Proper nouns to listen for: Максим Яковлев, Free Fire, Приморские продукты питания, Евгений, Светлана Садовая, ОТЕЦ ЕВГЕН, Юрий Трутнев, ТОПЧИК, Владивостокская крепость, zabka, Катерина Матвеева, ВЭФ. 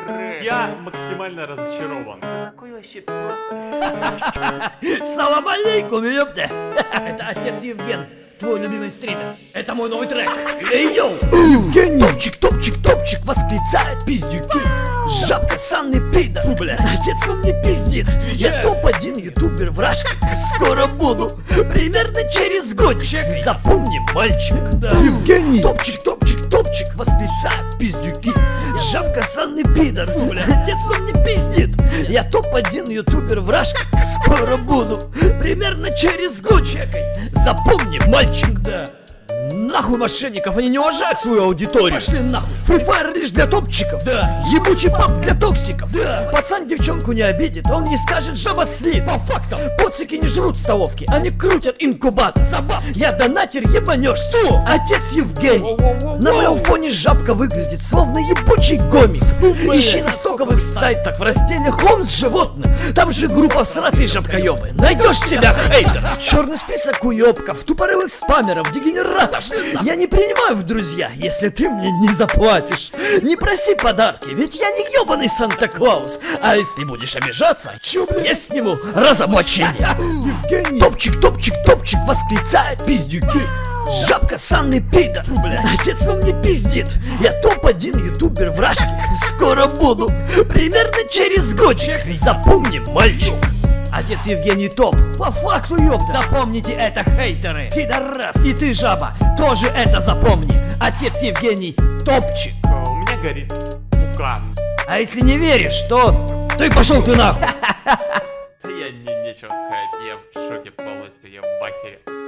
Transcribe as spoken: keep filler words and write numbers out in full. трек. Я максимально разочарован. Какой вообще просто... Салам алейкум, ёпта. Это отец Евген, твой любимый стример. Это мой новый трек. Эй, йоу. Евгений, топчик, топчик, топчик, восклицает пиздюки. Жабка, санный пидор. Отец он не пиздит. Я топ один ютубер вражка. Скоро буду. Примерно через годик. Запомни, мальчик. Евгений, топчик, топчик, топчик, восклицает пиздюки. Жабка, санный пидор. Отец он не пиздит. Я топ один ютубер вражка. Скоро буду. Примерно через годик. Запомни, мальчик. Да. Нахуй мошенников, они не уважают свою аудиторию. Пошли нахуй. Free Fire лишь для топчиков. Да. Ебучий пап для токсиков. Да. Пацан девчонку не обидит, он не скажет жаба слит. По фактам. Поцики не жрут столовки, они крутят инкубатор. Забав. Я донатер, ебанешь. Что? Отец Евгений. На моем фоне жабка выглядит словно ебучий гомик. Ищи на стоковых сайтах в разделе Хом с животных. Там же группа всратые жабкоебы. Найдешь себя хейтер. Черный список уебков, тупорылых спамеров, дегенератов. Я не принимаю в друзья, если ты мне не заплатишь. Не проси подарки, ведь я не ёбаный Санта-Клаус. А если будешь обижаться, чё, блин, я сниму разоблачение. Евгений. Топчик, топчик, топчик, восклицает пиздюки. Жабка, санный пидор. Отец он не пиздит. Я топ один ютубер вражки. Скоро буду, примерно через годик. Запомни, мальчик. Отец Евгений топ. По факту, ёпта. Запомните это, хейтеры. Пидорас. И ты, жаба, тоже это запомни. Отец Евгений топчик. О, у меня горит пукан. А если не веришь, то ты пошел ты нахуй. Да я не, нечего сказать, я в шоке полностью, я в бахере.